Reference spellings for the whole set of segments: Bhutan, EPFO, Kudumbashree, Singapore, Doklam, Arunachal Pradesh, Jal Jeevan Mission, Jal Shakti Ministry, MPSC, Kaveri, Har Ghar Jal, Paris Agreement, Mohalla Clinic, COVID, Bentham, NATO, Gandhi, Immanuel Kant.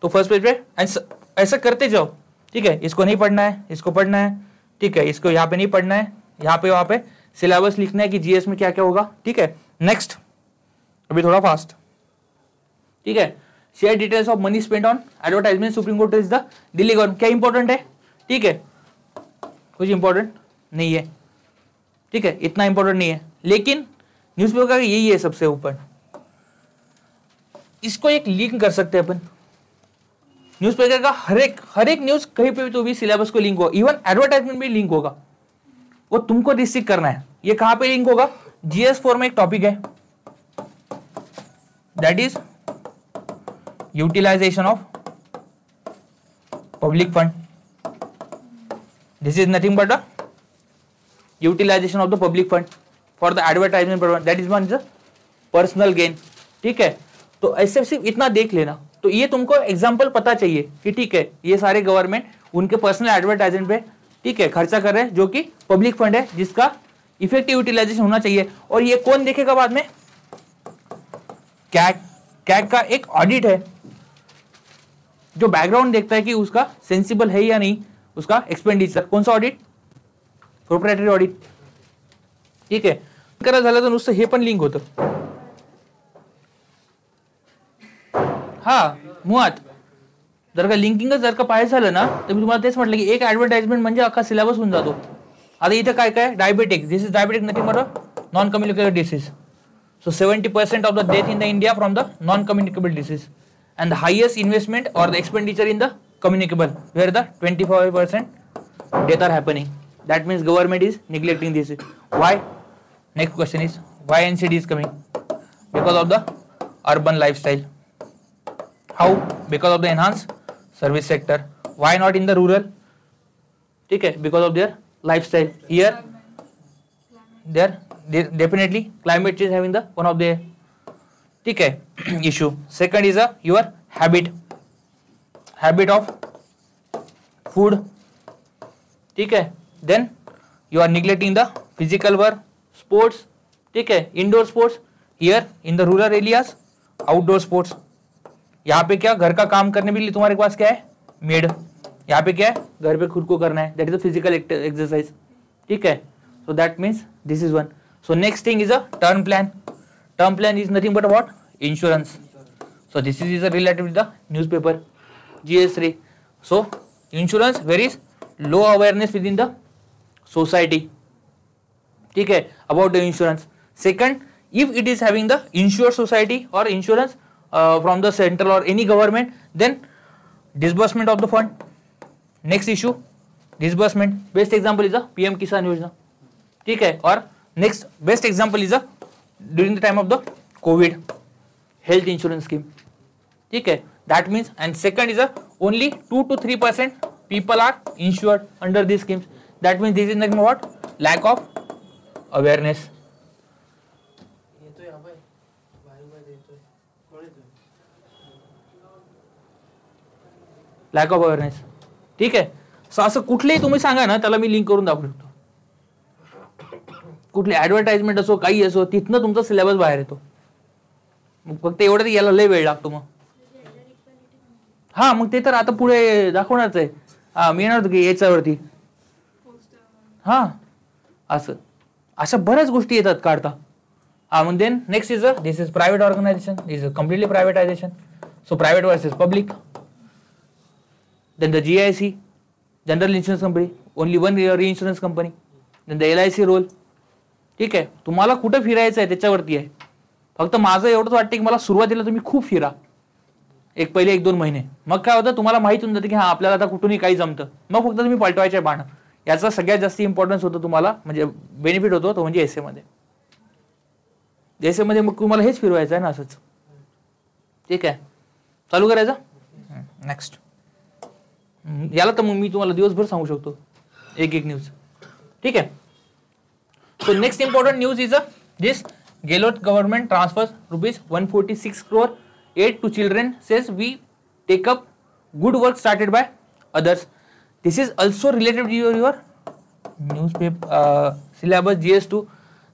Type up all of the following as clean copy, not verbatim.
तो first page पे ऐसा करते जाओ, ठीक है। इसको नहीं पढ़ना है, इसको पढ़ना है, ठीक है। इसको यहाँ पे नहीं पढ़ना है, यहाँ पे वहाँ पे सिलेबस लिखना है कि जीएस में क्या क्या होगा, ठीक है। नेक्स्ट, अभी थोड़ा फास्ट, ठीक है। Share details of money spend on advertisement Supreme Court is the Delhi government. क्या इंपॉर्टेंट है, ठीक है, कुछ इंपॉर्टेंट नहीं है, ठीक है, इतना इंपॉर्टेंट नहीं है, लेकिन न्यूज़पेपर का यही है सबसे ऊपर। इसको एक लिंक कर सकते हैं अपन, न्यूज़पेपर का हर एक न्यूज़ कहीं पे भी तो भी सिलेबस को लिंक होगा, इवन एडवर्टाइजमेंट भी लिंक होगा, वो तुमको डिस्ट्रिक्ट करना है। ये कहाँ पे लिंक होगा, GS4 में एक टॉपिक है, that is utilisation of public fund. This is nothing but the utilisation of the public fund for the advertisement programme, that is one personal gain, ठीक है। तो ऐसे सिर्फ इतना देख लेना, तो ये तुमको एग्जाम्पल पता चाहिए कि ठीक है ये सारे गवर्नमेंट उनके पर्सनल एडवर्टाइजमेंट पे, ठीक है, खर्चा कर रहे हैं, जो कि पब्लिक फंड है, जिसका इफेक्टिव यूटिलाइजेशन होना चाहिए। और ये कौन देखेगा बाद में, कैग का एक ऑडिट है जो बैकग्राउंड देखता है कि उसका सेंसिबल है या नहीं उसका एक्सपेंडिचर। कौन सा ऑडिट, प्रोप्राइटरी ऑडिट, ठीक है। तर नुसतं हे पण लिंक होतं, हा मुळात जर का लिंकिंगच जर का पाहिजे झालं ना तर मी तुम्हाला तेच म्हटलं की एक ऍडव्हर्टाइजमेंट म्हणजे अख्खा सिलेबस होऊन जातो। आता इथे काय काय, diabetic, this is diabetic nothing but non communicable disease. So 70% of the death in the India from the non communicable disease and the highest investment और the expenditure in the communicable where the 25% death are happening. That means government is neglecting this. Why? Next question is why NCD is coming? Because of the urban lifestyle. How? Because of the enhanced service sector. Why not in the rural? ठीक है, because of their lifestyle. Here, there definitely climate change having the one of the, ठीक है, issue. Second is your habit of food. ठीक है, then you are neglecting the physical work, sports. ठीक है, indoor sports. Here in the rural areas, outdoor sports. यहाँ पे क्या, घर का काम करने के लिए तुम्हारे पास क्या है, मेड। यहाँ पे क्या है, घर पे खुद को करना है, that is a physical exercise, ठीक है। So that means this is one. So next thing is a term plan. Term plan is nothing but what, insurance. So this is related with the newspaper GS3। So insurance, where is low awareness within the society, ठीक है, about the insurance. Second, if it is having the insure society और insurance from the central or any government, then disbursement of the fund. Next issue, disbursement. Best example is the PM Kisan Yojana, ठीक है। और next best example is the during the time of the COVID health insurance scheme, ठीक है। That means and second is the only 2 to 3% people are insured under these schemes. That means this is nothing but lack of awareness. Lack of awareness, ठीक आहे। सो असं कुठलेही तुम्ही सांगा ना त्याला मी link करून दाखवू शकतो, कुठली ॲडव्हर्टाइजमेंट असो काही असो, तिथनं तुमचा सिलेबस बाहेर येतो। मग फक्त एवढं याला लय वेळ लागतो मग, हां मग ते तर आता पुढे दाखवणारच आहे। हां मी येणार होतो की याच्यावरती, हां असं अशा बऱ्याच गोष्टी येतात काढता। हां मग then next is this is private organisation, this is completely privatisation. So private versus public, then the GIC, general insurance company, only one reinsurance company, then the LIC role, ठीक आहे। तुम्हाला कुठं फिरायचं आहे त्याच्यावरती आहे। फक्त माझं एवढंच वाटतं की मला सुरुवातीला तुम्ही खूप फिरा, एक पहिले 1-2 महिने, मग काय होतं तुम्हाला माहित होऊन जातं की हां आपल्याला आता कुठूनही काही जमतं, मग फक्त तुम्ही पलटवायचे बाण। याचा सगळ्यात जास्त इम्पॉर्टन्स होतं तुम्हाला, म्हणजे बेनिफिट होतो तो म्हणजे एसएमध्ये मग तुम्हाला हेच फिरवायचं आहे ना असंच, ठीक आहे। चालू करायचं नेक्स्ट, याला तर मग मी तुम्हाला दिवसभर सांगू शकतो एक एक न्यूज, ठीक आहे। So next important news is this, Gehlot government transfers ₹146 crore aid to children, says we take up good work started by others. This is also related to your newspaper syllabus GS2.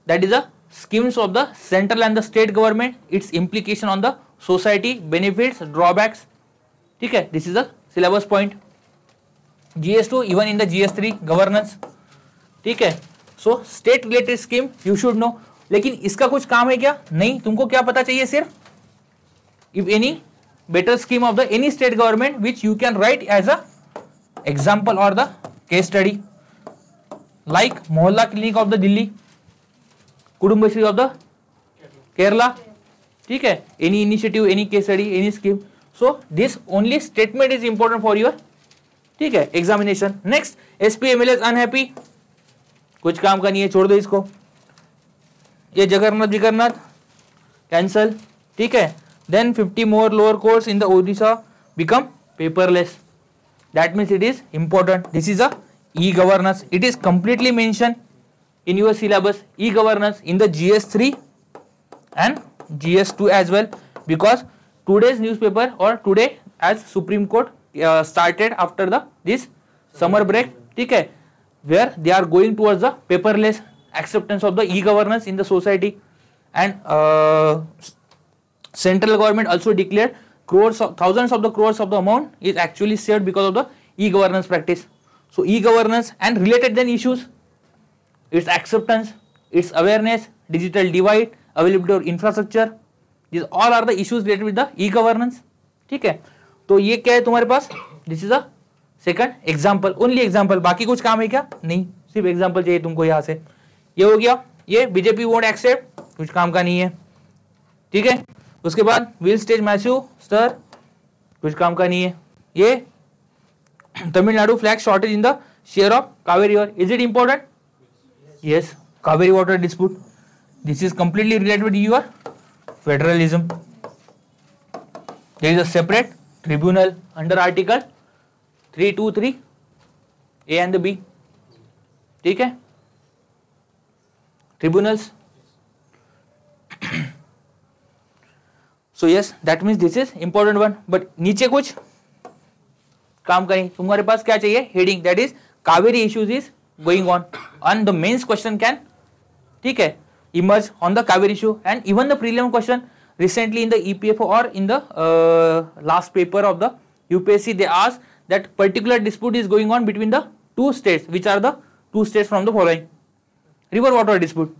that is the schemes of the central and the state government, its implication on the society, benefits, drawbacks. ठीक है, this is the syllabus point. GS2 even in the GS3 governance. ठीक है, so state related scheme you should know. लेकिन इसका कुछ काम है क्या? नहीं, तुमको क्या पता चाहिए सिर्फ if any better scheme of the any state government which you can write as a example or the case study, like Mohalla Clinic of the Delhi, Kudumbashree of the Kerala. ठीक है, any initiative, any case study, any scheme. So this only statement is important for your ठीक है examination. Next, SPMLS unhappy, कुछ काम का नहीं है, छोड़ दो इसको. ये जगन्नाथ विकरनाथ कैंसल. ठीक है, then 50 more lower courts in the Odisha become paperless. That means it is important. This is a e-governance. It is completely mentioned in your syllabus, e-governance in the GS3 and GS2 as well, because today's newspaper or today as Supreme Court started after the this summer break. ठीक है, where they are going towards the paperless acceptance of the e-governance in the society, and central government also declared crores of thousands of the crores of the amount is actually saved because of the e-governance practice. So e-governance and related then issues, its acceptance, its awareness, digital divide, availability of infrastructure, these all are the issues related with the e-governance. ठीक है, तो ये क्या है तुम्हारे पास? This is a second example, only example. बाकी कुछ काम है क्या? नहीं, सिर्फ एग्जाम्पल चाहिए तुमको. यहाँ से ये हो गया, ये बीजेपी वोट एक्सेप्ट, कुछ काम का नहीं है. ठीक है, उसके बाद विल स्टेज मैसिव स्टर, कुछ काम का नहीं है. ये Tamil Nadu flag shortage in the share of Kaveri river, is it important? Yes, Kaveri water dispute, this is completely related with your federalism. There is a separate tribunal under article 323A and B. ठीक है, tribunals. So yes, that means this is important one. But नीचे कुछ काम करें, तुम्हारे पास क्या चाहिए? Heading, that is Kaveri issues is going on the mains question can ठीक है emerge on the Kaveri issue, and even the prelim question recently in the EPFO or in the last paper of the UPSC, they asked that particular dispute is going on between the two states. Which are the two states from the following? River water dispute,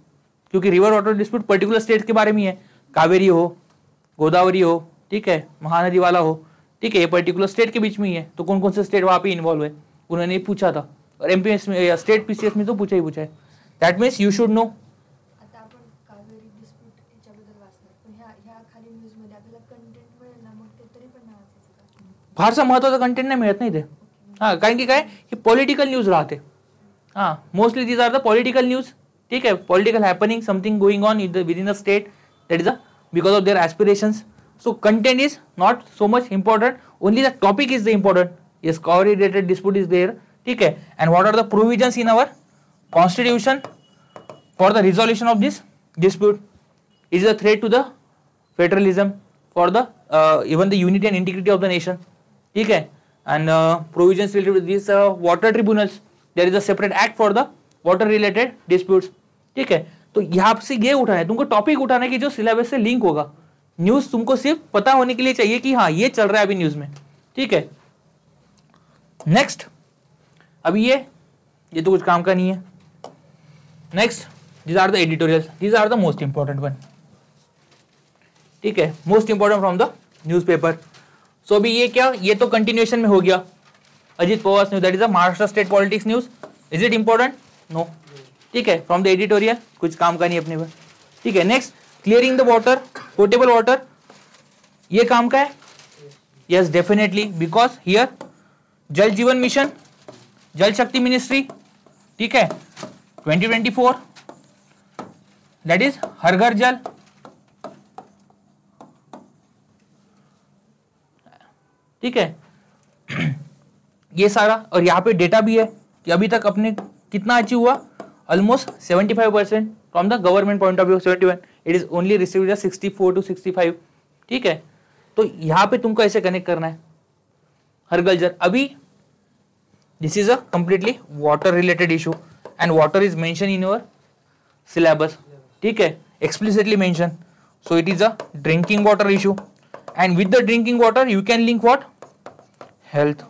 क्योंकि river water dispute particular state के बारे में है, कावेरी हो, गोदावरी हो, ठीक है, महानदी वाला हो, ठीक है, ये पर्टिकुलर स्टेट के बीच में ही है, तो कौन कौन से स्टेट वहाँ पे इन्वॉल्व है, उन्होंने पूछा था. और एमपीएस में या स्टेट पीसीएस में तो पूछा ही पूछा है. That means you should know. फारसा महत्वाचा कंटेंट नाही मिळत, नाही ते हां, कारण की काय हे पॉलिटिकल न्यूज राहते. हां, mostly these are the political news. ठीक है, political happening, something going on within the state, that is a because of their aspirations. So content is not so much important, only the topic is the important. Yes, Kaveri related dispute is there. ठीक है, and what are the provisions in our constitution for the resolution of this dispute? It is a threat to the federalism, for the even the unity and integrity of the nation. ठीक है, and provisions related with these water tribunals. There is a separate act for the water related disputes. ठीक है, तो यहाँ से ये उठाना है तुमको, टॉपिक उठाना है कि जो सिलेबस से लिंक होगा. न्यूज तुमको सिर्फ पता होने के लिए चाहिए कि हाँ ये चल रहा है अभी न्यूज में. ठीक है, नेक्स्ट, अभी ये तो कुछ काम का नहीं है. Next, this are the editorials, this are the most important one. ठीक है, most important from the newspaper. सो अभी ये क्या, ये तो कंटिन्यूएशन में हो गया. Ajit Pawar news, that is a Maharashtra state politics news, is it important? No. ठीक है, फ्रॉम द एडिटोरियल कुछ काम का नहीं अपने पर. ठीक है, next, clearing the water, portable water, ये काम का है. यस, डेफिनेटली, बिकॉज हियर जल जीवन मिशन, जल शक्ति मिनिस्ट्री. ठीक है, 2024, दैट इज हर घर जल. ठीक है, ये सारा, और यहाँ पे डेटा भी है कि अभी तक अपने कितना अचीव हुआ, almost 75% from the government point of view. 71, it is only received as 64 to 65. ठीक है, तो यहाँ पे तुमको ऐसे कनेक्ट करना है हर घर जल. अभी this is a completely water related issue, and water is mention in your syllabus. ठीक है, explicitly mention. So it is a drinking water issue and with the drinking water you can link what health.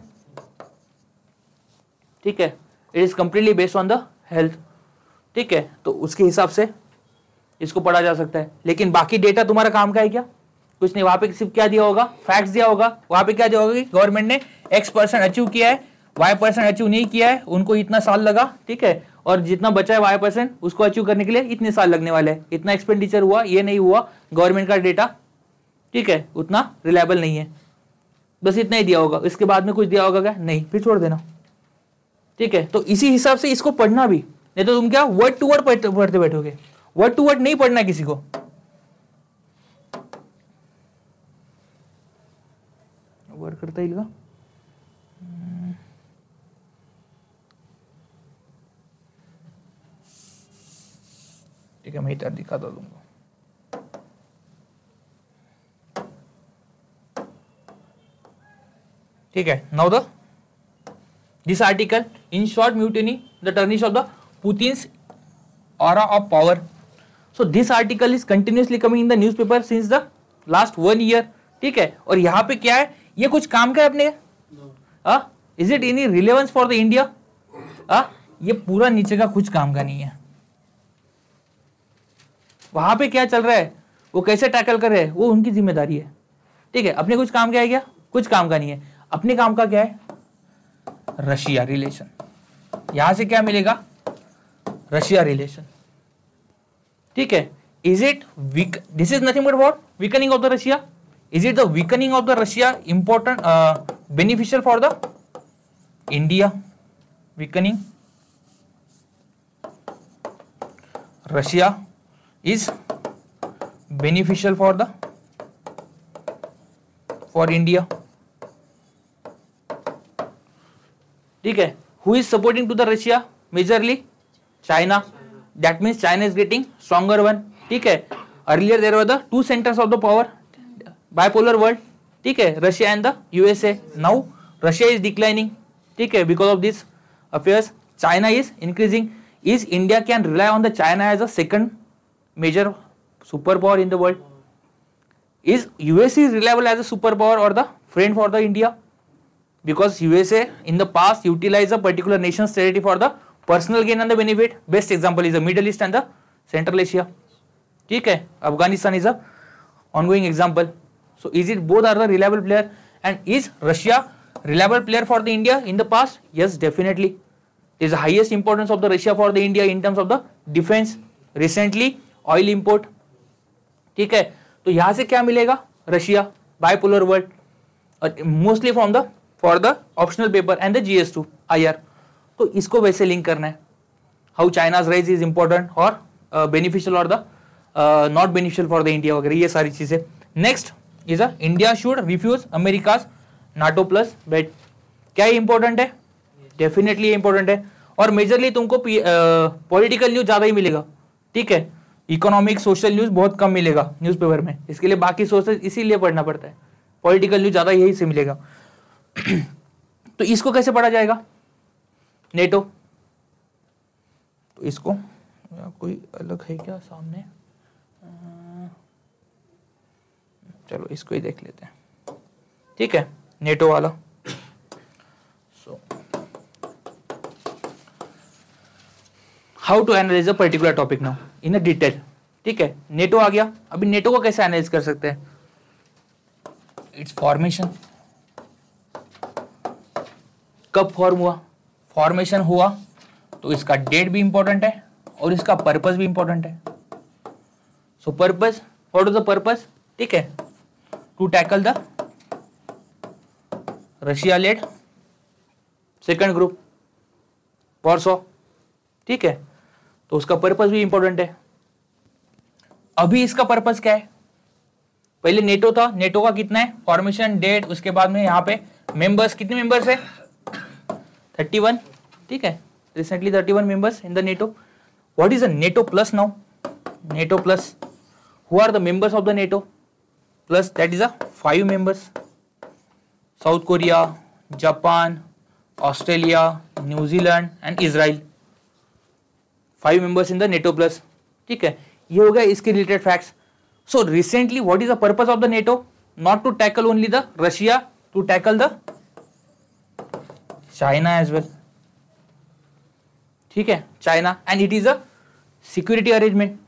ठीक है, it is completely based on the health. ठीक है, तो उसके हिसाब से इसको पढ़ा जा सकता है. लेकिन बाकी डेटा तुम्हारा काम का है क्या? कुछ नहीं. वहां पे सिर्फ क्या दिया होगा? फैक्ट्स दिया होगा. वहां पे क्या दिया होगा कि गवर्नमेंट ने X% अचीव किया है, Y% अचीव नहीं किया है, उनको इतना साल लगा. ठीक है, और जितना बचा है Y% उसको अचीव करने के लिए इतने साल लगने वाले हैं, इतना एक्सपेंडिचर हुआ, ये नहीं हुआ. गवर्नमेंट का डेटा ठीक है उतना रिलायबल नहीं है. बस इतना ही दिया होगा. इसके बाद में कुछ दिया होगा क्या? नहीं, फिर छोड़ देना. ठीक है, तो इसी हिसाब से इसको पढ़ना भी. नहीं तो तुम क्या वर्ड टू वर्ड पढ़ते बैठोगे. वर्ड टू वर्ड नहीं पढ़ना किसी को. वर्ड करता ही लगा. ठीक है, मैं इधर दिखा दो तुमको. ठीक है, now the this article in short mutiny the tarnish of the Putin's aura of power. So this article is continuously coming in the newspaper since the last 1 year. ठीक है, और यहाँ पे क्या है? ये कुछ काम का है अपने? Is it any relevance for the India? ये पूरा नीचे का कुछ काम का नहीं है. वहां पे क्या चल रहा है, वो कैसे टैकल कर रहे हैं, वो उनकी जिम्मेदारी है. ठीक है, अपने कुछ काम का है क्या? कुछ काम का नहीं है. अपने काम का क्या है? Russia relation. यहां से क्या मिलेगा? Russia relation. ठीक है, is it weak? This is nothing but what? Weakening of the Russia. Is it the weakening of the Russia important beneficial for the India? Weakening Russia is beneficial for the for India. ठीक है, who is supporting to the Russia? Majorly China. That means China is getting stronger one. ठीक है, earlier there were the two centers of the power, bipolar world. ठीक है, Russia and the USA. Now Russia is declining. ठीक है, because of this affairs China is increasing. Is India can rely on the China as a second major superpower in the world? Is USA reliable as a superpower or the friend for the India? Because USA in the past utilized a particular nation's strategy for the personal gain and the benefit. Best example is the Middle East and the Central Asia. ठीक है, Afghanistan is a ongoing example. So is it both are the reliable player? And is Russia reliable player for the India in the past? Yes, definitely. There is the highest importance of the Russia for the India in terms of the defense. Recently oil import. ठीक है, तो यहां से क्या मिलेगा? Russia, bipolar world, और mostly from the for the optional paper and the GS2 IR. तो इसको वैसे लिंक करना है. How China's rise is important और बेनिफिशियल और the not beneficial for the India वगैरह, ये सारी चीजें. Next is a India should refuse America's NATO plus bet. क्या ये इंपॉर्टेंट है? डेफिनेटली इंपॉर्टेंट है. और मेजरली तुमको पॉलिटिकल न्यूज ज्यादा ही मिलेगा. ठीक है, इकोनॉमिक सोशल न्यूज बहुत कम मिलेगा न्यूज़पेपर में. इसके लिए बाकी सोर्सेज इसीलिए पढ़ना पड़ता है. पॉलिटिकल न्यूज ज्यादा यही से मिलेगा. तो इसको कैसे पढ़ा जाएगा? नेटो. तो इसको कोई अलग है क्या सामने? चलो इसको ही देख लेते हैं. ठीक है, नेटो वाला. So how to analyse a particular topic now in a detail. ठीक है, नेटो आ गया. अभी नेटो को कैसे एनालाइज कर सकते हैं? It's formation. कब फॉर्म हुआ? फॉर्मेशन हुआ तो इसका डेट भी इंपॉर्टेंट है और इसका पर्पस भी इंपॉर्टेंट है. So purpose, what is the purpose? ठीक है, to tackle the Russia led second group Warsaw. ठीक है, तो उसका पर्पस भी इंपॉर्टेंट है. अभी इसका पर्पस क्या है? पहले नेटो था. नेटो का कितना है? फॉर्मेशन, डेट, उसके बाद में यहाँ पे मेंबर्स. कितने मेंबर्स है? 31. ठीक है, recently 31 members in the NATO. What is the NATO plus now? NATO plus, who are the members of the NATO plus? That is a 5 members. South Korea, Japan, Australia, New Zealand and Israel. 5 members in the NATO plus. ठीक है, ये हो गया इसके related facts. So recently what is the purpose of the NATO? Not to tackle only the Russia, to tackle the China as well. ठीक है, China. And it is a security arrangement,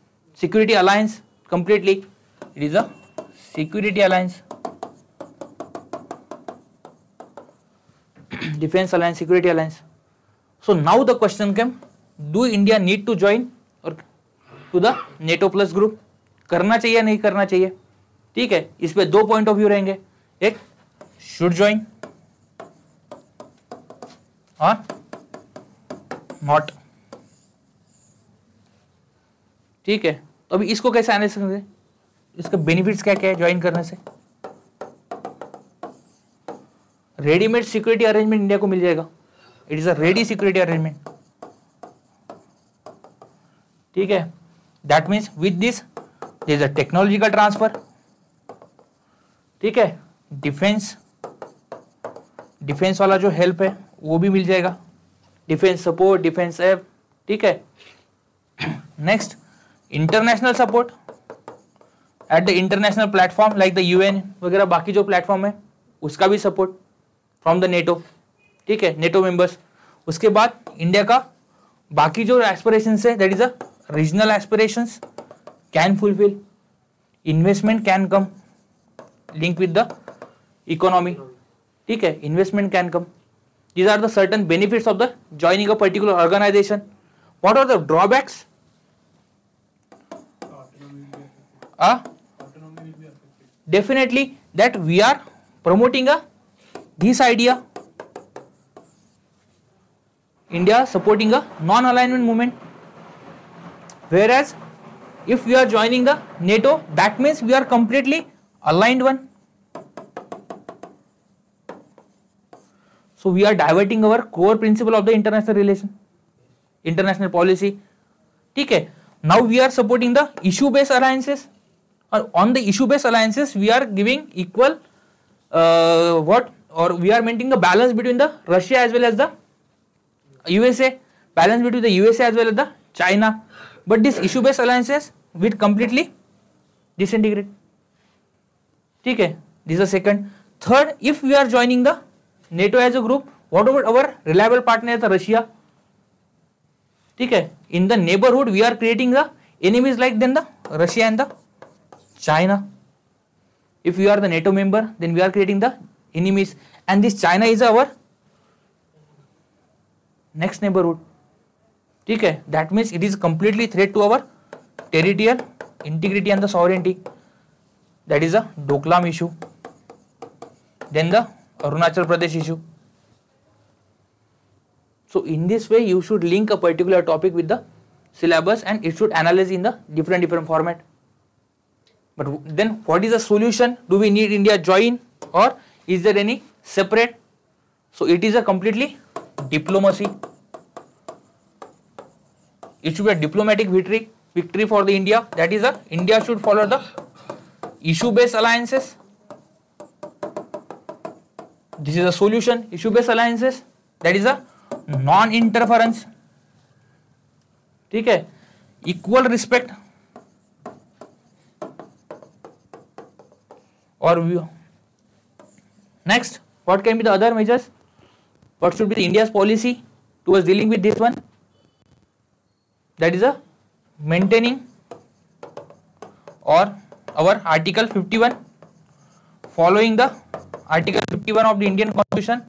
security alliance completely. It is a security alliance, defence alliance, security alliance. So now the question came, do India need to join और to the NATO plus group? करना चाहिए या नहीं करना चाहिए? ठीक है, इस पे दो पॉइंट ऑफ व्यू रहेंगे, एक शुड ज्वाइन और नॉट. ठीक है, तो अभी इसको कैसे एनालाइज करेंगे, इसके बेनिफिट्स क्या क्या है ज्वाइन करने से? रेडीमेड सिक्योरिटी अरेंजमेंट इंडिया को मिल जाएगा, it is a ready security arrangement. ठीक है, that means with this there is a technological transfer. ठीक है, डिफेंस, डिफेंस वाला जो हेल्प है वो भी मिल जाएगा, डिफेंस सपोर्ट, डिफेंस एप. ठीक है, next international support at the international platform like the UN वगैरह, बाकी जो प्लेटफॉर्म है उसका भी सपोर्ट फ्रॉम द नेटो. ठीक है, नेटो मेंबर्स. उसके बाद इंडिया का बाकी जो एस्पिरेशंस है that is a regional aspirations can fulfil, investment can come link with the economy. ठीक है, investment can come. These are the certain benefits of the joining a particular organization. What are the drawbacks? Autonomy will be affected. Definitely, that we are promoting this idea. India supporting a non-alignment movement. Whereas, if we are joining the NATO, that means we are completely aligned one. So we are diverting our core principle of the international relation, international policy. ठीक है, now we are supporting the issue-based alliances, and on the issue-based alliances we are giving equal what or we are maintaining the balance between the Russia as well as the USA, balance between the USA as well as the China. But this issue-based alliances will completely disintegrate. ठीक है, this is the second. Third, if we are joining the NATO as a group, what about our reliable partner the Russia? ठीक है, in the neighborhood we are creating the enemies like then the Russia and the China. If we are the NATO member, then we are creating the enemies, and this China is our next neighborhood. ठीक है, that means it is completely threat to our territorial integrity and the sovereignty. That is a Doklam issue. Then the Arunachal Pradesh issue. So in this way you should link a particular topic with the syllabus and it should analyze in the different format. But then what is the solution? Do we need India join or is there any separate? So it is a completely diplomacy. It should be a diplomatic victory for the India. That is a India should follow the issue-based alliances. This is a solution, issue-based alliances. That is a non-interference. ठीक है, equal respect. Or view. Next, what can be the other measures? What should be the India's policy towards dealing with this one? That is a maintaining or our Article 51, following the Article 51 of the Indian Constitution,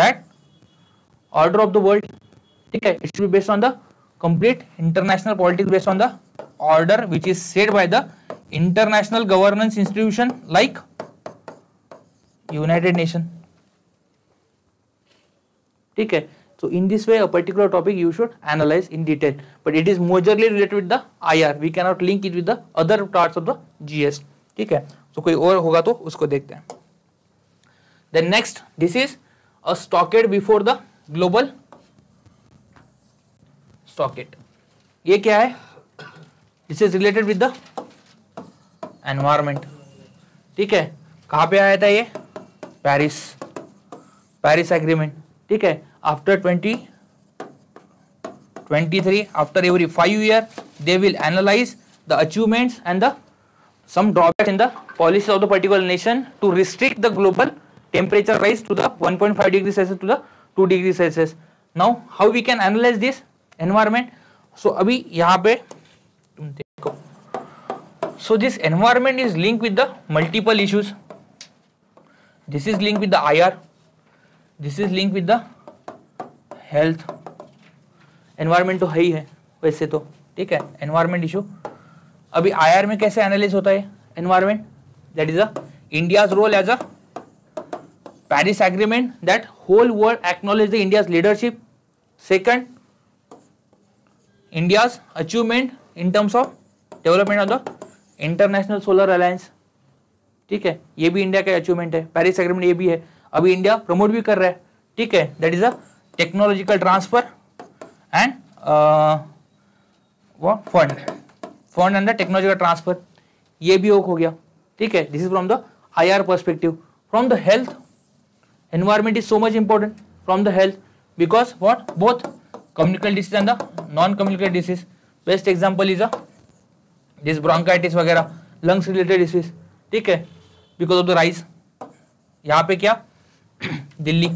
that order of the world. ठीक है, it should be based on the complete international politics based on the order which is set by the international governance institution like United Nation. ठीक है, so in this way a particular topic you should analyze in detail, but it is majorly related with the IR. We cannot link it with the other parts of the GS. ठीक है, so कोई और होगा तो उसको देखते हैं. Then next, this is a stockade before the global stockade. ये क्या है? This is related with the environment. ठीक है, कहाँ पे आया था ये? Paris Agreement. ठीक है, after 2023, after every 5 year, they will analyze the achievements and the some drawbacks in the policies of the particular nation to restrict the global temperature rise to the 1.5 degree Celsius to the 2 degree Celsius. Now how we can analyze this environment? So अभी यहाँ पे तुम देखो. So this environment is linked with the multiple issues. This is linked with the IR. This is linked with the health. Environment तो है ही है वैसे तो, ठीक है, एनवायरमेंट इशू. अभी आईआर में कैसे एनालाइज होता है environment? That is a India's role as a Paris agreement that whole world acknowledge the India's leadership. Second, India's achievement in terms of development of the international solar alliance. ठीक है, ये भी India का achievement है, Paris agreement ये भी है, अभी इंडिया प्रमोट भी कर रहा है. ठीक है, that is a technological transfer and वो फंड एंड द टेक्नोलॉजी का ट्रांसफर, ये भी हो गया. ठीक है, this is from the IR perspective. From the health, environment is so much important from the health because what, both communicable disease and the non communicable disease. Best example is a this bronchitis वगैरह, lungs related disease. ठीक है, because of the rise यहाँ पे क्या, Delhi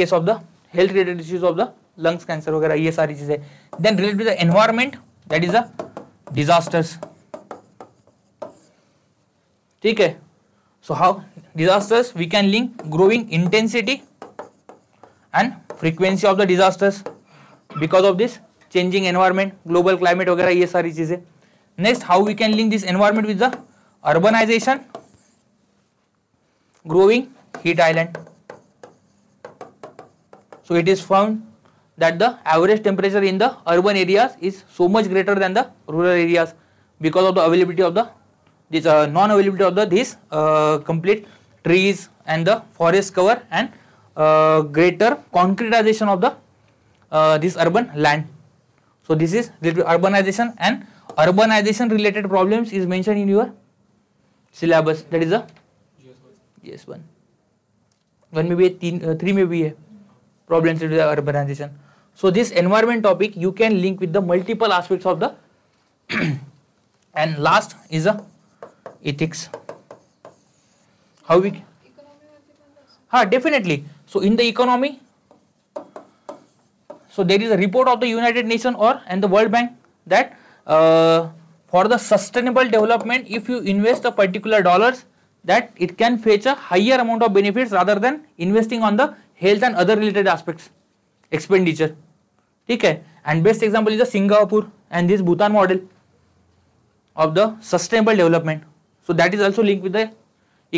case of the health related disease of the lungs cancer वगैरह, ये सारी चीजें. Then related to the environment that is a disasters. ठीक है, so how disasters we can link growing intensity and frequency of the disasters because of this changing environment, global climate वगैरह, ये सारी चीजें. Next, how we can link this environment with the urbanisation, growing heat island. So it is found that the average temperature in the urban areas is so much greater than the rural areas because of the availability of the this non-availability of the this complete trees and the forest cover and greater concretization of the this urban land. So this is related to urbanization, and urbanization related problems is mentioned in your syllabus. That is the GS1. One में भी है, three में भी है. Problems related to urbanization. So this environment topic you can link with the multiple aspects of the and last is a ethics. How we? Ha, definitely. So in the economy, so there is a report of the United Nations or and the World Bank that for the sustainable development, if you invest a particular dollars, that it can fetch a higher amount of benefits rather than investing on the health and other related aspects expenditure. ठीक है, and best example is the Singapore and this Bhutan model of the sustainable development. So that is also linked with the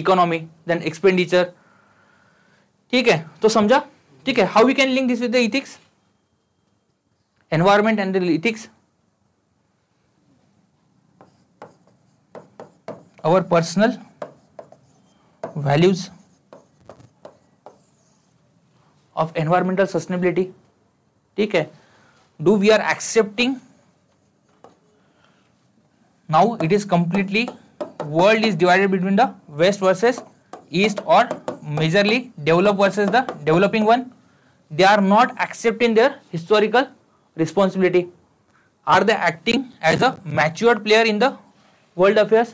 economy then expenditure. ठीक है, तो समझा. ठीक है, how we can link this with the ethics, environment and the ethics. Our personal values of environmental sustainability. ठीक है, do we are accepting now it is completely world is divided between the west versus east or majorly developed versus the developing one. They are not accepting their historical responsibility. Are they acting as a matured player in the world affairs?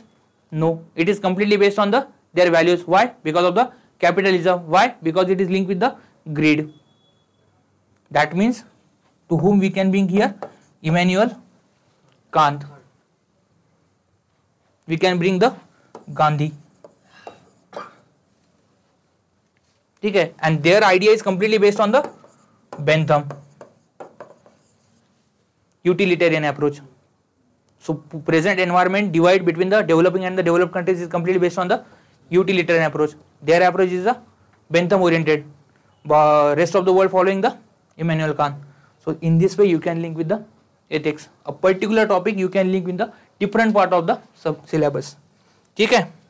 No, it is completely based on the their values. Why? Because of the capitalism. Why? Because it is linked with the greed. That means to whom we can bring here? Immanuel Kant. We can bring the Gandhi. ठीक है, and their idea is completely based on the Bentham utilitarian approach. So present environment divide between the developing and the developed countries is completely based on the utilitarian approach. Their approach is the Bentham oriented. Rest of the world following the Immanuel Kant. So in this way you can link with the ethics. A particular topic you can link with the different part of the sub syllabus. ठीक है.